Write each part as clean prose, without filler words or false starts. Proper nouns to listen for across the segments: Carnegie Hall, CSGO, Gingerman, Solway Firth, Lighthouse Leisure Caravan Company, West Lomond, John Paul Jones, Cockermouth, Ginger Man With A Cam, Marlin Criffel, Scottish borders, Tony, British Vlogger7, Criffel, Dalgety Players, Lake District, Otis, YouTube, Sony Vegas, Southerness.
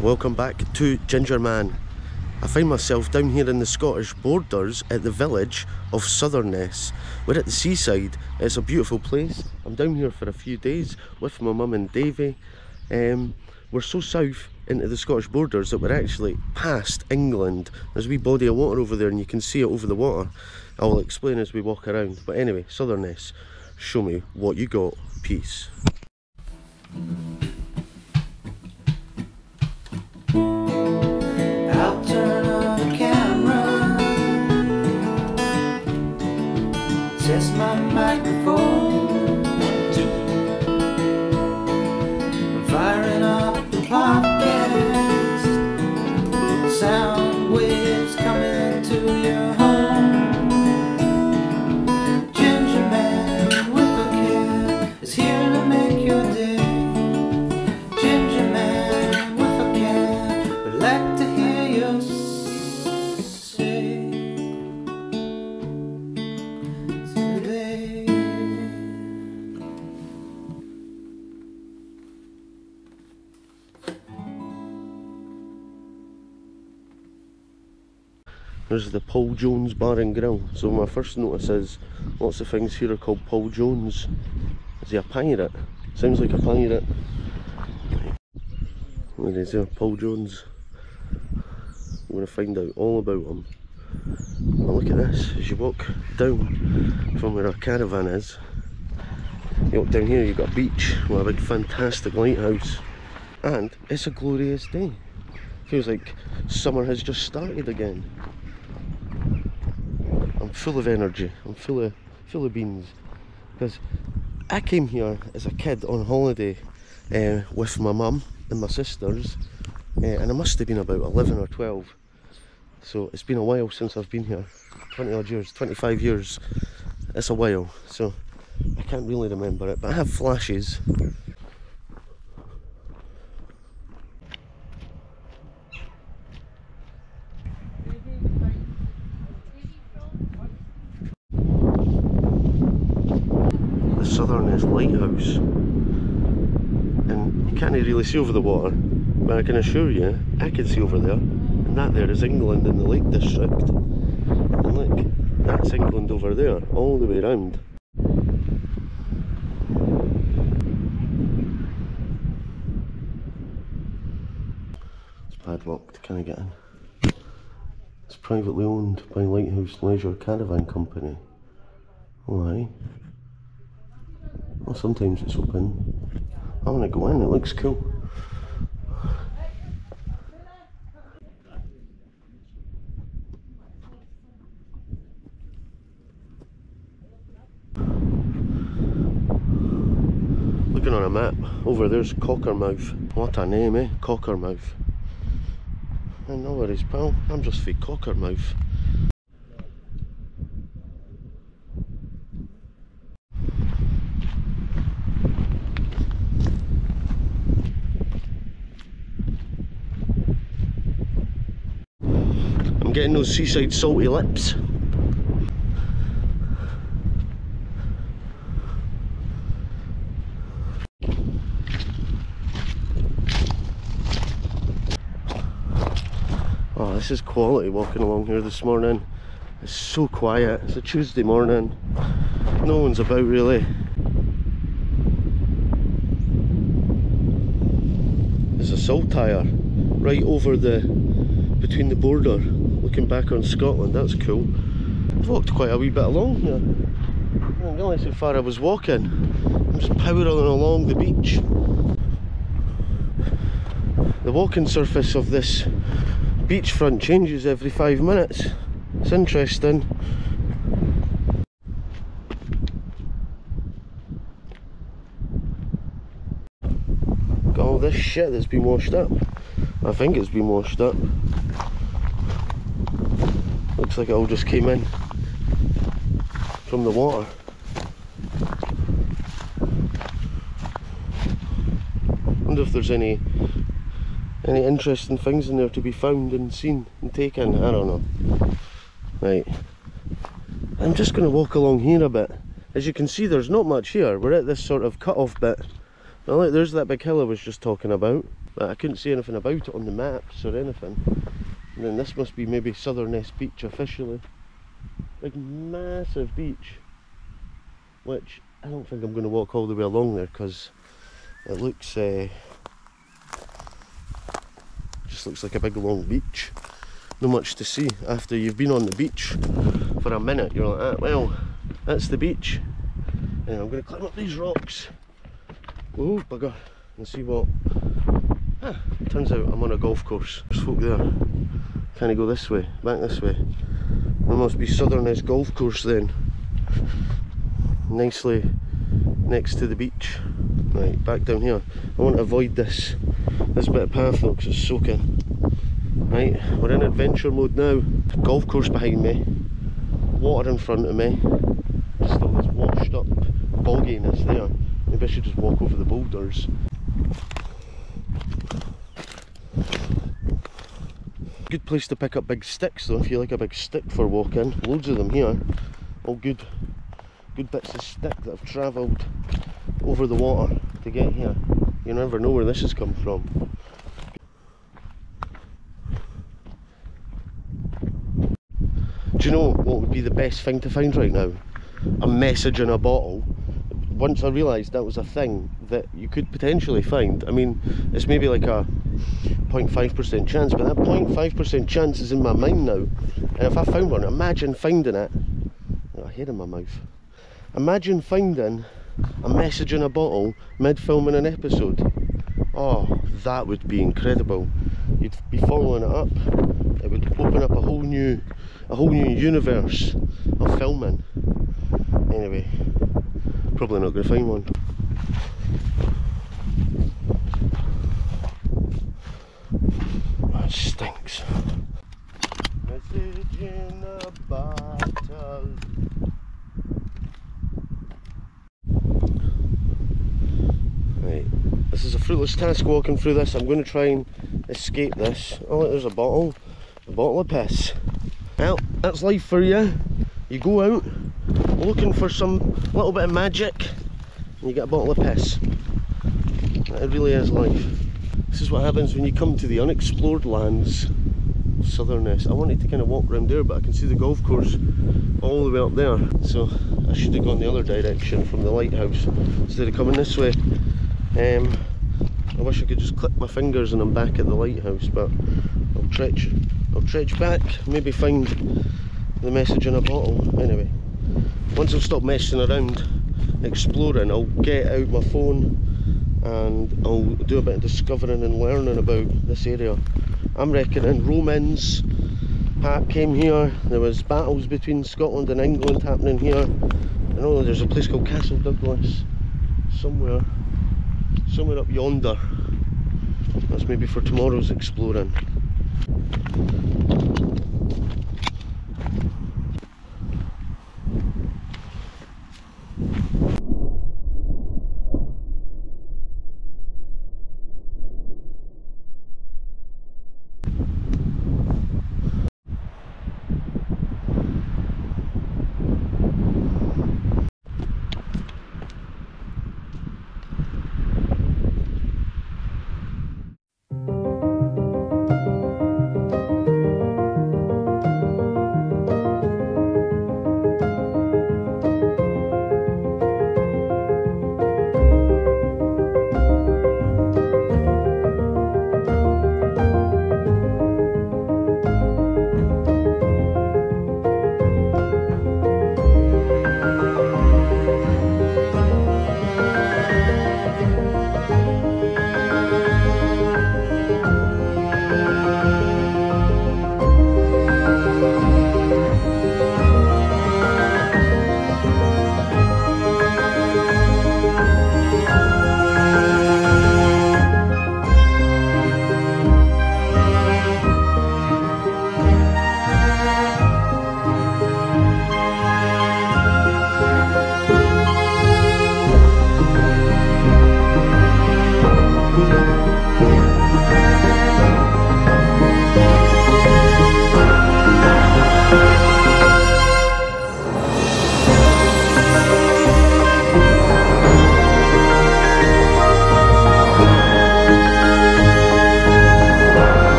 Welcome back to Ginger Man. I find myself down here in the Scottish borders at the village of Southerness. We're at the seaside. It's a beautiful place. I'm down here for a few days with my mum and Davey. We're so south into the Scottish borders that we're actually past England. There's a wee body of water over there and you can see it over the water. I'll explain as we walk around. But anyway, Southerness, show me what you got. Peace. Test my microphone, I'm firing up the podcast, sound waves coming to your home, Ginger Man with a Cat is here to make your day, Ginger Man with a Cat would like to hear your There's the Paul Jones Bar and Grill. So my first notice is lots of things here are called Paul Jones. Is he a pirate? Sounds like a pirate. There is Paul Jones. I'm going to find out all about him. Now look at this. As you walk down from where our caravan is, you walk down here, you've got a beach with a big fantastic lighthouse. And it's a glorious day. Feels like summer has just started again. I'm full of energy, I'm full of beans, because I came here as a kid on holiday with my mum and my sisters, and I must have been about 11 or 12, so it's been a while since I've been here, 20 odd years, 25 years, it's a while, so I can't really remember it, but I have flashes. Southerness Lighthouse, and you can't really see over the water, but I can assure you I can see over there, and that there is England in the Lake District, and look, that's England over there all the way round. It's padlocked, can I get in? It's privately owned by Lighthouse Leisure Caravan Company. Why? Well, sometimes it's open. I want to go in, it looks cool. Looking on a map, over there's Cockermouth. What a name, eh? Cockermouth. And no worries, pal, I'm just for Cockermouth. Getting those seaside salty lips. Oh, this is quality walking along here this morning. It's so quiet. It's a Tuesday morning. No one's about really. There's a salt tyre right over the between the border. Looking back on Scotland, that's cool. I've walked quite a wee bit along here. I didn't realise how far I was walking. I'm just powering along the beach. The walking surface of this beachfront changes every 5 minutes. It's interesting. Got all this shit that's been washed up. I think it's been washed up. Looks like it all just came in from the water. I wonder if there's any interesting things in there to be found and seen and taken. I don't know. Right. I'm just going to walk along here a bit. As you can see, there's not much here. We're at this sort of cut-off bit. Now, look, there's that big hill I was just talking about. but I couldn't see anything about it on the maps or anything. And then this must be maybe Southerness Beach officially. Big massive beach, which I don't think I'm going to walk all the way along there because it looks just looks like a big long beach. Not much to see after you've been on the beach for a minute. You're like, ah, well, that's the beach. And I'm going to climb up these rocks. Oh bugger! And see what. Ah, turns out I'm on a golf course. There's folk there. Kind of go this way, back this way. There must be Southerness Golf Course then. Nicely next to the beach. Right, back down here. I want to avoid this bit of path though, because it's soaking. Right, we're in adventure mode now. Golf course behind me. Water in front of me. Still this washed up bogginess there. Maybe I should just walk over the boulders. Good place to pick up big sticks though, if you like a big stick for walking. Loads of them here. All good bits of stick that have travelled over the water to get here. You never know where this has come from. Do you know what would be the best thing to find right now? A message in a bottle. Once I realised that was a thing that you could potentially find, I mean, it's maybe like a 0.5% chance, but that 0.5% chance is in my mind now. And if I found one, imagine finding it. I've got a head in my mouth. Imagine finding a message in a bottle mid-filming an episode. Oh, that would be incredible. You'd be following it up. It would open up a whole new universe of filming. Anyway. Probably not going to find one. That stinks. Message in a bottle. Right, this is a fruitless task walking through this. I'm going to try and escape this. Oh, look, there's a bottle of piss. Well, that's life for you. You go out looking for some little bit of magic and you get a bottle of piss. It really is life. This is what happens when you come to the unexplored lands of Southerness. I wanted to kind of walk round there, but I can see the golf course all the way up there, so I should have gone the other direction from the lighthouse instead of coming this way. I wish I could just click my fingers and I'm back at the lighthouse, but I'll trudge back, maybe find the message in a bottle. Anyway, once I've stopped messing around exploring, I'll get out my phone and I'll do a bit of discovering and learning about this area. I'm reckoning Romans came here, there was battles between Scotland and England happening here. I know there's a place called Castle Douglas somewhere up yonder. That's maybe for tomorrow's exploring.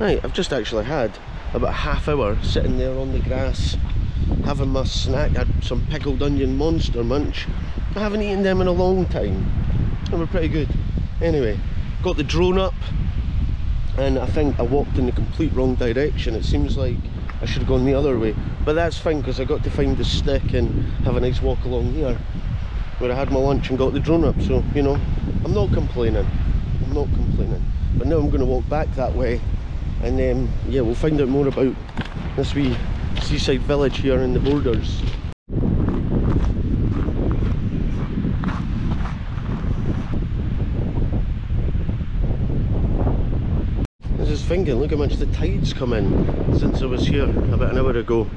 Right, I've just actually had about a half hour sitting there on the grass having my snack. I had some pickled onion monster munch. I haven't eaten them in a long time and we're pretty good. Anyway, got the drone up and I think I walked in the complete wrong direction. It seems like I should have gone the other way, but that's fine because I got to find the stick and have a nice walk along here where I had my lunch and got the drone up. So, you know, I'm not complaining, I'm not complaining. But now I'm going to walk back that way and then yeah, we'll find out more about this wee seaside village here in the Borders. Thinking, look how much the tide's come in since I was here about an hour ago.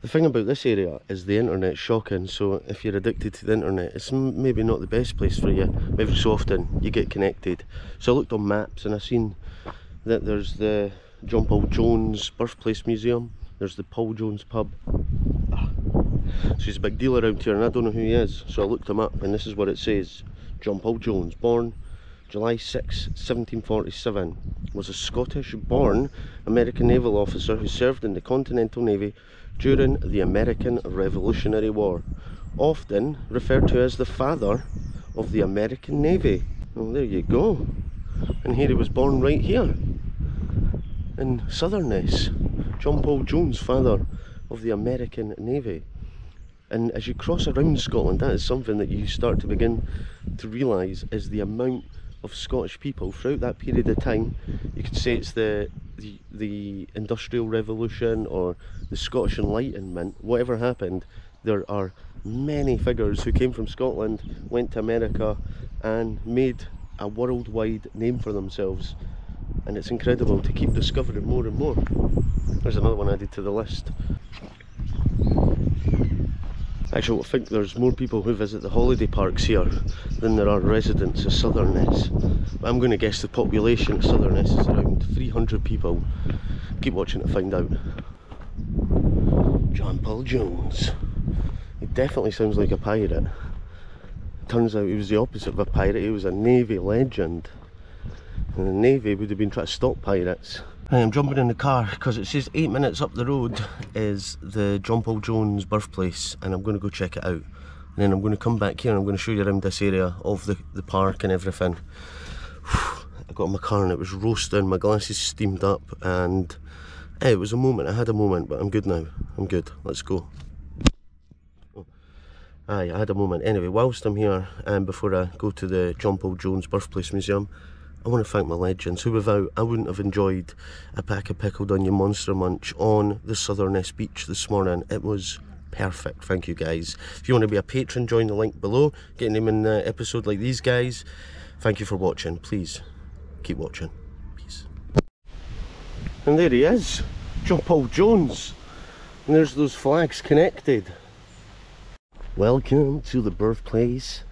The thing about this area is the internet's shocking, so if you're addicted to the internet it's maybe not the best place for you. Every so often you get connected. So I looked on maps and I seen that there's the John Paul Jones Birthplace Museum, there's the Paul Jones pub. So he's a big deal around here and I don't know who he is, so I looked him up and this is what it says. John Paul Jones, born July 6, 1747, was a Scottish-born American naval officer who served in the Continental Navy during the American Revolutionary War, often referred to as the father of the American Navy. Well, there you go. And here he was born right here in Southerness. John Paul Jones, father of the American Navy. And as you cross around Scotland, that is something that you start to begin to realise is the amount of Scottish people throughout that period of time. You could say it's the Industrial Revolution or the Scottish Enlightenment, whatever happened, there are many figures who came from Scotland, went to America and made a worldwide name for themselves, and it's incredible to keep discovering more and more. There's another one added to the list. Actually, I think there's more people who visit the holiday parks here than there are residents of Southerness. I'm going to guess the population of Southerness is around 300 people. Keep watching to find out. John Paul Jones. He definitely sounds like a pirate. Turns out he was the opposite of a pirate, he was a Navy legend. And the Navy would have been trying to stop pirates. I'm jumping in the car because it says 8 minutes up the road is the John Paul Jones birthplace and I'm going to go check it out. And then I'm going to come back here and I'm going to show you around this area of the park and everything. I got in my car and it was roasting, my glasses steamed up and it was a moment, I had a moment, but I'm good now. I'm good, let's go. Aye, I had a moment. Anyway, whilst I'm here and before I go to the John Paul Jones Birthplace Museum, I want to thank my legends, who without I wouldn't have enjoyed a pack of pickled onion monster munch on the Southerness beach this morning. It was perfect, thank you guys. If you want to be a patron, join the link below, get a name in the episode like these guys. Thank you for watching, please keep watching, peace. And there he is, John Paul Jones, and there's those flags connected. Welcome to the birthplace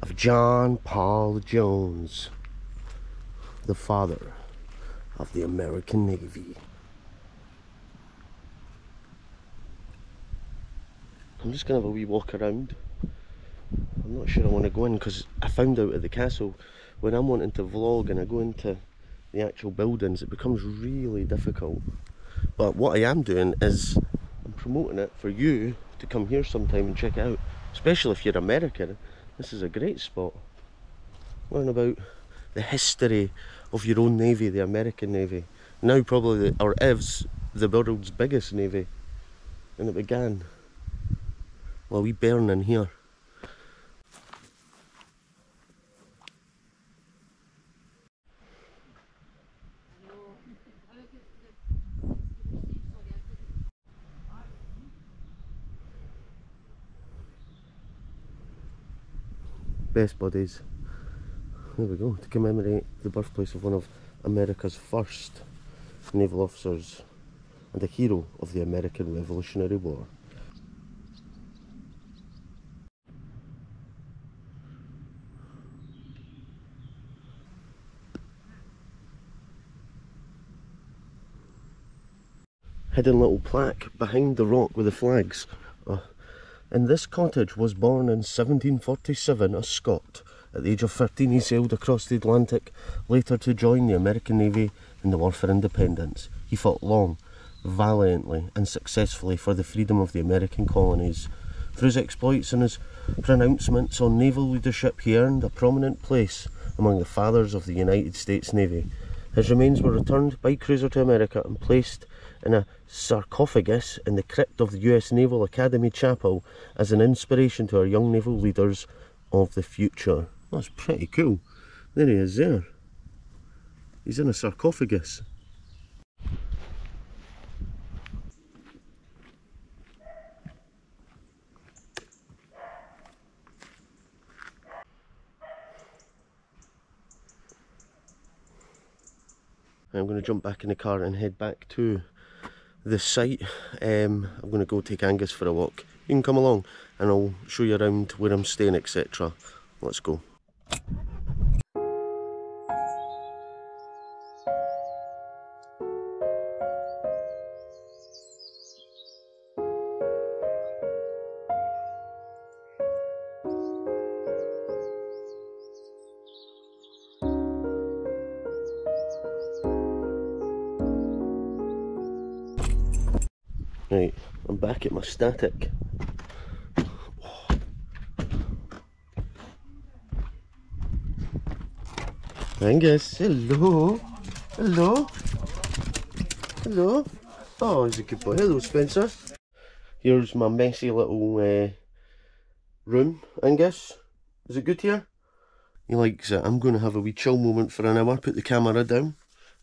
of John Paul Jones, the father of the American Navy. I'm just going to have a wee walk around. I'm not sure I want to go in because I found out at the castle when I'm wanting to vlog and I go into the actual buildings it becomes really difficult. But what I am doing is I'm promoting it for you to come here sometime and check it out. Especially if you're American, this is a great spot. Learn about the history of your own navy, the American Navy. Now probably, or is, the world's biggest navy. And it began while we burning here. Best buddies. There we go, to commemorate the birthplace of one of America's first naval officers and a hero of the American Revolutionary War. hidden little plaque behind the rock with the flags. And this cottage was born in 1747, a Scot. At the age of 13 he sailed across the Atlantic, later to join the American Navy in the War for Independence. He fought long, valiantly and successfully for the freedom of the American colonies. Through his exploits and his pronouncements on naval leadership, he earned a prominent place among the fathers of the United States Navy. His remains were returned by cruiser to America and placed in a sarcophagus in the crypt of the US Naval Academy Chapel as an inspiration to our young naval leaders of the future. That's pretty cool. There he is there. He's in a sarcophagus. I'm going to jump back in the car and head back to the site. I'm going to go take Angus for a walk. You can come along and I'll show you around where I'm staying, etc. Let's go. Right, I'm back at my static. Oh. Angus, hello. Hello. Hello. Oh, he's a good boy. Hello, Spencer. Here's my messy little room, Angus. Is it good here? He likes it. I'm going to have a wee chill moment for an hour, put the camera down.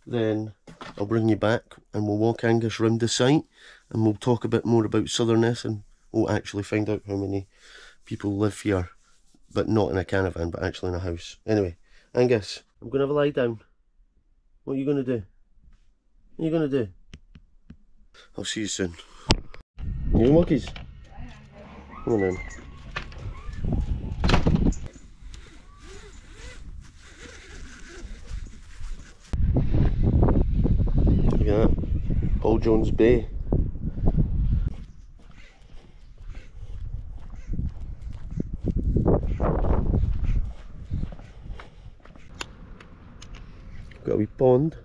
Then I'll bring you back and we'll walk Angus round the site and we'll talk a bit more about Southerness and we'll actually find out how many people live here, but not in a caravan, but actually in a house. Anyway, Angus, I'm going to have a lie down. What are you going to do? What are you going to do? I'll see you soon. You monkeys? Come on then. Look at that, Paul Jones Bay. Got a wee pond,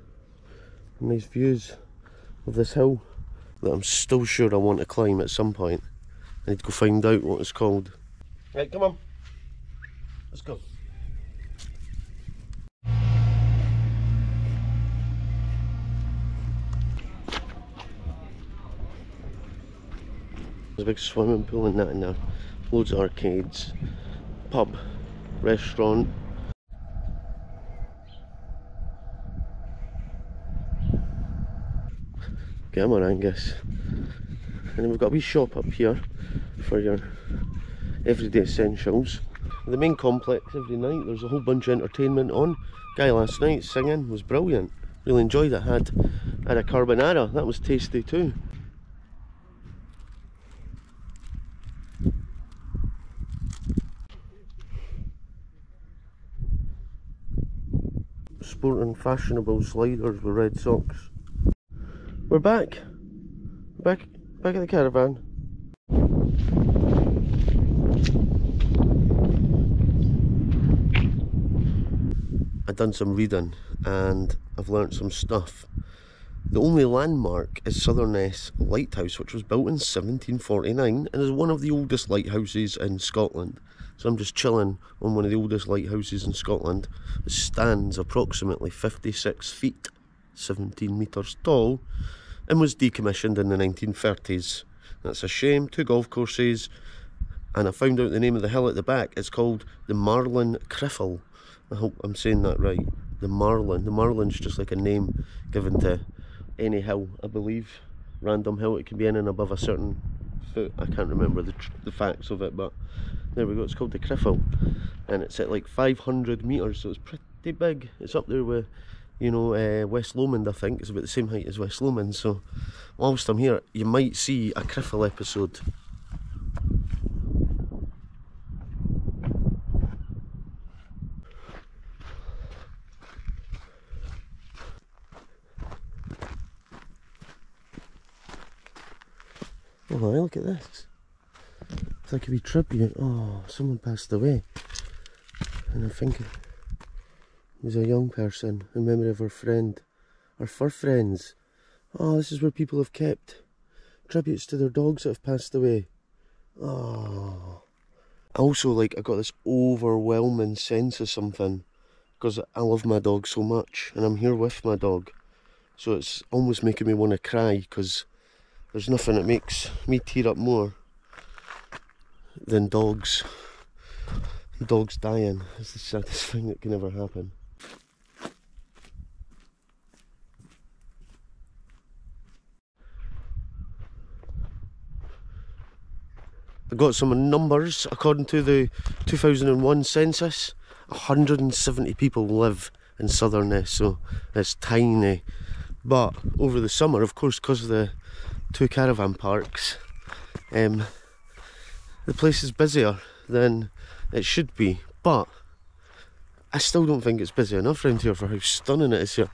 nice views of this hill that I'm still sure I want to climb at some point. I need to go find out what it's called. Right, come on, let's go. There's a big swimming pool and that in there, loads of arcades, pub, restaurant. Come on Angus. And then we've got a wee shop up here for your everyday essentials. The main complex every night, there's a whole bunch of entertainment on. Guy last night singing was brilliant, really enjoyed it, had a carbonara, that was tasty too. Sporting fashionable sliders with red socks. We're back. Back at the caravan. I've done some reading and I've learnt some stuff. The only landmark is Southerness Lighthouse, which was built in 1749 and is one of the oldest lighthouses in Scotland. So I'm just chilling on one of the oldest lighthouses in Scotland. It stands approximately 56 feet, 17 metres tall, and was decommissioned in the 1930s. That's a shame. Two golf courses, and I found out the name of the hill at the back. It's called the Marlin Criffel. I hope I'm saying that right. The Marlin. The Marlin's just like a name given to any hill, I believe. Random hill it can be in and above a certain foot. I can't remember the facts of it, but there we go, it's called the Criffel and it's at like 500 metres, so it's pretty big. It's up there with, you know, West Lomond, I think. It's about the same height as West Lomond, so whilst I'm here, you might see a Criffel episode. look at this. It's like a wee tribute. Oh, someone passed away. And I'm thinking, it was a young person in memory of her friend, or for friends. Oh, this is where people have kept tributes to their dogs that have passed away. Oh. Also, like, I got this overwhelming sense of something, because I love my dog so much, and I'm here with my dog. So it's almost making me want to cry, because there's nothing that makes me tear up more than dogs. Dogs dying is the saddest thing that can ever happen. I got some numbers. According to the 2001 census, 170 people live in Southerness, so it's tiny. But over the summer, of course, because of the two caravan parks, the place is busier than it should be, but I still don't think it's busy enough around here for how stunning it is here.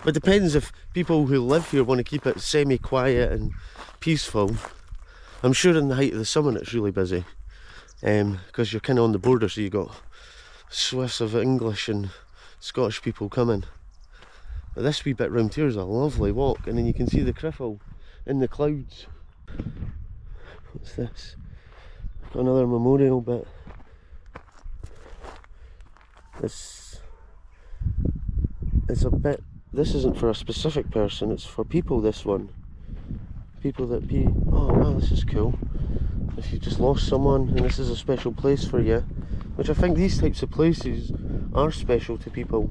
But it depends if people who live here want to keep it semi-quiet and peaceful. I'm sure in the height of the summer it's really busy, because you're kind of on the border, so you've got swifts of English and Scottish people coming. But this wee bit round here is a lovely walk, and then you can see the Criffel in the clouds. What's this? Got another memorial bit. It's a bit, this isn't for a specific person, it's for people, this one. People that be, oh wow, this is cool. If you just lost someone and this is a special place for you, which I think these types of places are special to people,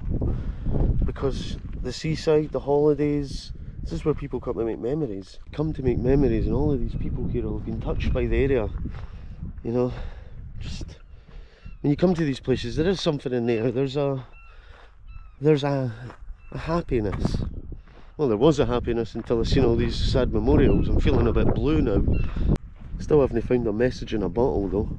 because the seaside, the holidays, this is where people come to make memories. Come to make memories, and all of these people here have been touched by the area. You know, just, when you come to these places, there is something in there. There's a happiness. Well, there was a happiness until I seen all these sad memorials. I'm feeling a bit blue now. Still haven't found a message in a bottle though.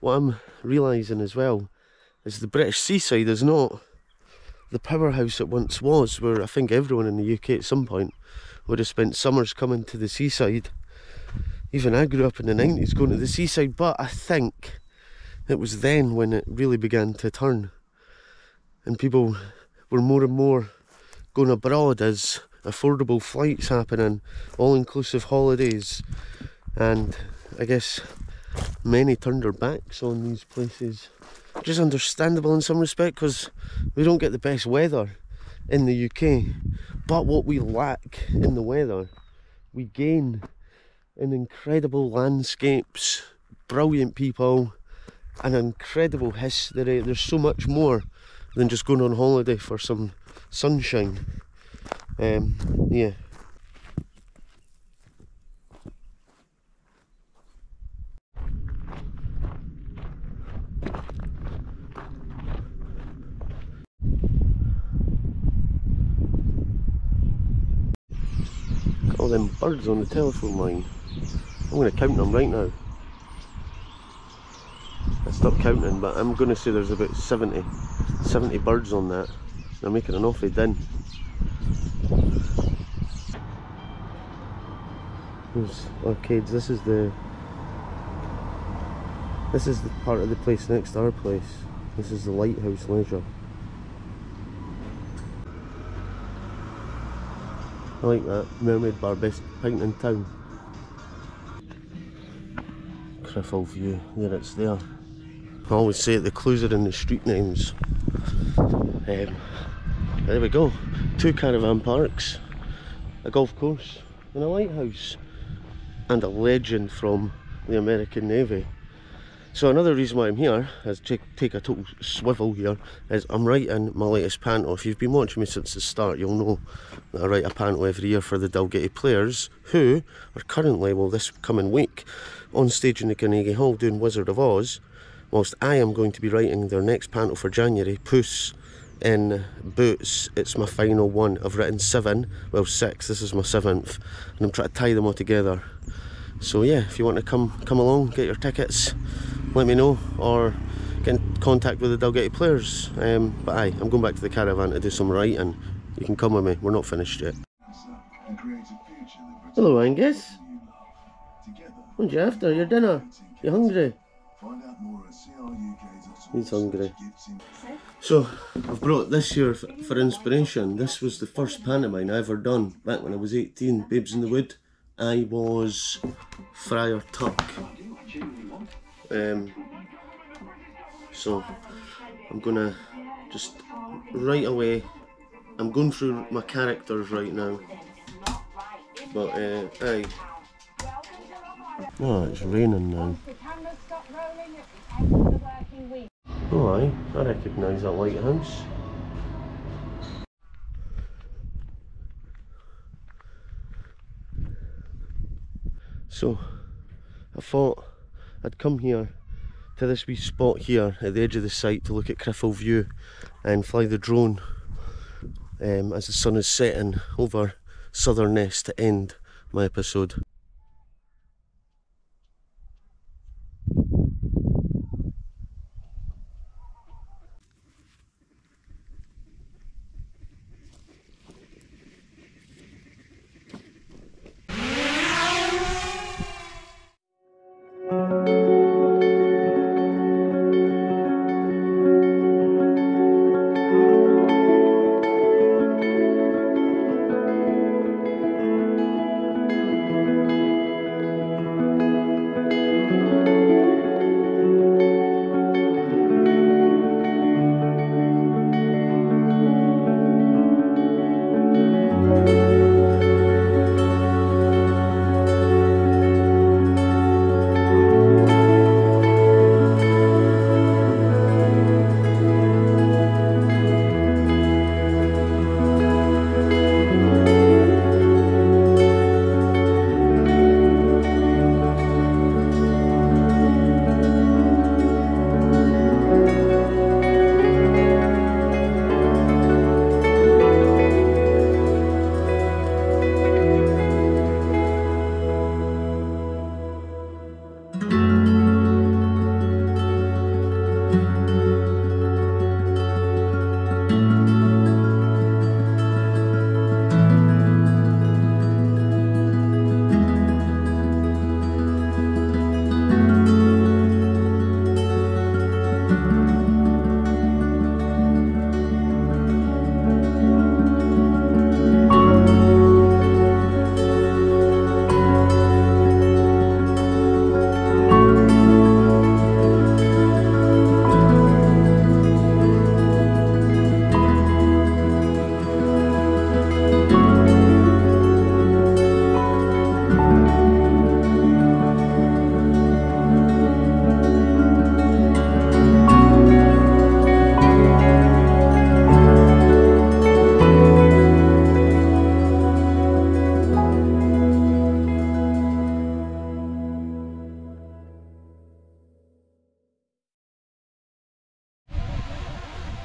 What I'm realising as well is the British seaside is not the powerhouse it once was, where I think everyone in the UK at some point would have spent summers coming to the seaside. Even I grew up in the 90s going to the seaside, but I think it was then when it really began to turn, and people were more and more going abroad as affordable flights happening, all-inclusive holidays, and I guess many turned their backs on these places. Which is understandable in some respect, because we don't get the best weather in the UK, but what we lack in the weather, we gain in incredible landscapes, brilliant people, an incredible history. There's so much more than just going on holiday for some sunshine. Yeah. All them birds on the telephone line. I'm going to count them right now. I stopped counting, but I'm going to say there's about 70 birds on that. They're making an awful din. There's arcades. This is the part of the place next to our place. This is the Lighthouse Leisure. I like that, mermaid bar, best pint in town. Criffel view, there it's there. I always say the clues are in the street names. There we go, two caravan parks, a golf course and a lighthouse, and a legend from the American Navy. So another reason why I'm here, as take a total swivel here, is I'm writing my latest panto. If you've been watching me since the start, you'll know that I write a panto every year for the Dalgety Players, who are currently, well, this coming week, on stage in the Carnegie Hall doing Wizard of Oz, whilst I am going to be writing their next panto for January, Puss in Boots. It's my final one. I've written 7, well 6, this is my 7th, and I'm trying to tie them all together. So yeah, if you want to come along, get your tickets, let me know, or get in contact with the Dalgety Players. But aye, I'm going back to the caravan to do some writing. You can come with me, we're not finished yet. Hello Angus. What are you after? Your dinner? You hungry? He's hungry. So, I've brought this here for inspiration. This was the first pantomime I ever done back when I was 18, Babes in the Wood. I was Friar Tuck. So, I'm gonna just right away, I'm going through my characters right now. But, aye. Oh, it's raining now. Oh aye, I recognise that lighthouse. So, I thought I'd come here to this wee spot here at the edge of the site to look at Criffel View and fly the drone as the sun is setting over Southerness to end my episode.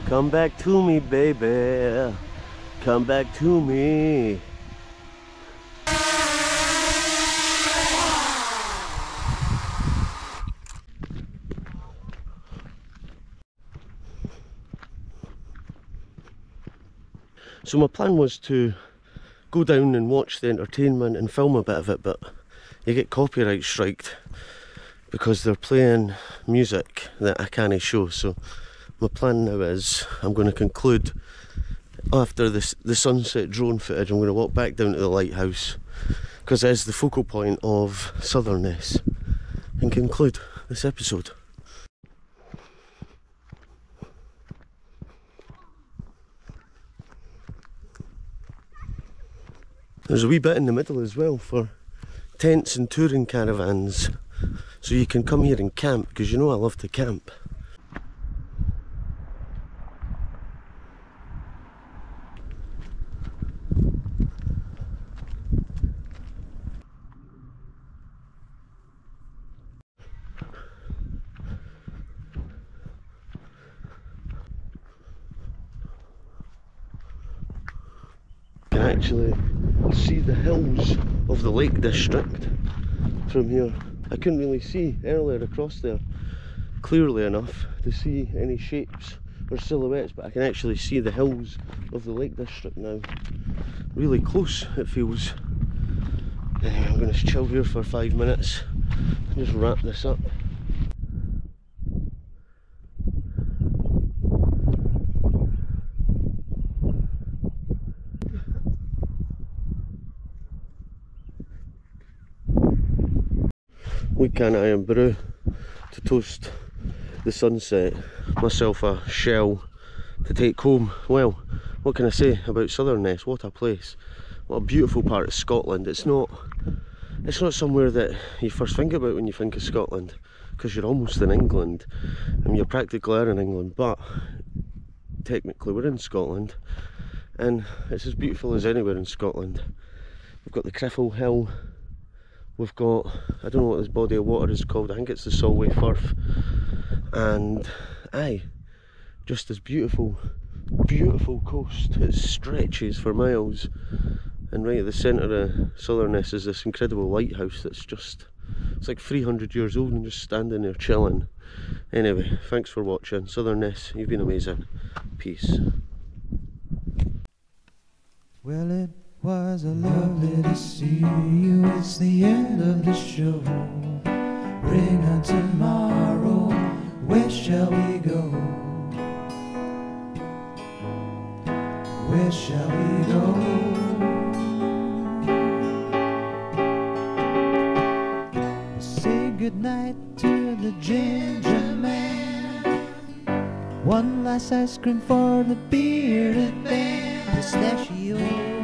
Come back to me, baby. Come back to me. So my plan was to go down and watch the entertainment and film a bit of it, but you get copyright striked because they're playing music that I can't show. So my plan now is I'm going to conclude after this, the sunset drone footage. I'm going to walk back down to the lighthouse because it is the focal point of Southerness and conclude this episode. There's a wee bit in the middle as well for tents and touring caravans, so you can come here and camp, because you know I love to camp. Actually see the hills of the Lake District from here. I couldn't really see earlier across there clearly enough to see any shapes or silhouettes, but I can actually see the hills of the Lake District now. Really close it feels. Anyway, I'm going to chill here for 5 minutes and just wrap this up. We can iron brew to toast the sunset. Myself a shell to take home. Well, what can I say about Southerness? What a place. What a beautiful part of Scotland. It's not somewhere that you first think about when you think of Scotland, because you're almost in England. I mean, you're practically in England, but technically we're in Scotland, and it's as beautiful as anywhere in Scotland. We've got the Criffel Hill. We've got, I don't know what this body of water is called, I think it's the Solway Firth. And aye, just this beautiful, beautiful coast. It stretches for miles. And right at the centre of Southerness is this incredible lighthouse that's just, it's like 300 years old and just standing there chilling. Anyway, thanks for watching. Southerness, you've been amazing. Peace. Well, it was lovely to see you. It's the end of the show. Bring on tomorrow. Where shall we go? Where shall we go? We'll say goodnight to the ginger man. One last ice cream for the bearded man. Pistachio.